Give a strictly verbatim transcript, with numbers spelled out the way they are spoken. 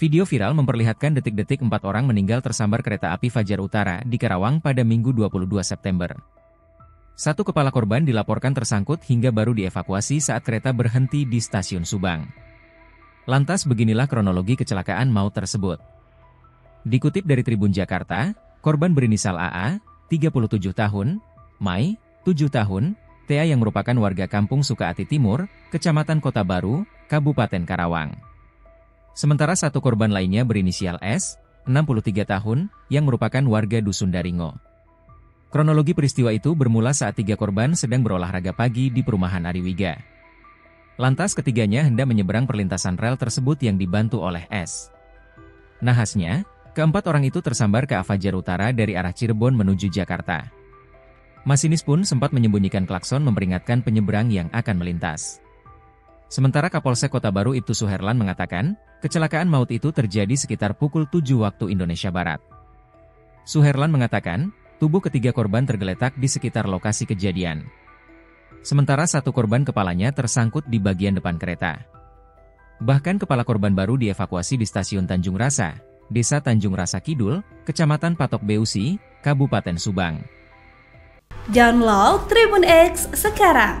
Video viral memperlihatkan detik-detik empat orang meninggal tersambar kereta api Fajar Utama di Karawang pada Minggu dua puluh dua September. Satu kepala korban dilaporkan tersangkut hingga baru dievakuasi saat kereta berhenti di stasiun Subang. Lantas beginilah kronologi kecelakaan maut tersebut. Dikutip dari Tribun Jakarta, korban berinisial A A, tiga puluh tujuh tahun, Mai, tujuh tahun, T A yang merupakan warga Kampung Sukaati Timur, Kecamatan Kota Baru, Kabupaten Karawang. Sementara satu korban lainnya berinisial S, enam puluh tiga tahun, yang merupakan warga Dusun Daringo. Kronologi peristiwa itu bermula saat tiga korban sedang berolahraga pagi di Perumahan Ariwiga. Lantas ketiganya hendak menyeberang perlintasan rel tersebut yang dibantu oleh S. Nahasnya, keempat orang itu tersambar ke Fajar Utama dari arah Cirebon menuju Jakarta. Masinis pun sempat menyembunyikan klakson memperingatkan penyeberang yang akan melintas. Sementara Kapolsek Kota Baru Iptu Suherlan mengatakan, kecelakaan maut itu terjadi sekitar pukul tujuh waktu Indonesia Barat. Suherlan mengatakan, tubuh ketiga korban tergeletak di sekitar lokasi kejadian. Sementara satu korban kepalanya tersangkut di bagian depan kereta. Bahkan kepala korban baru dievakuasi di stasiun Tanjung Rasa, Desa Tanjung Rasa Kidul, Kecamatan Patok Beusi, Kabupaten Subang. Download Tribun X sekarang,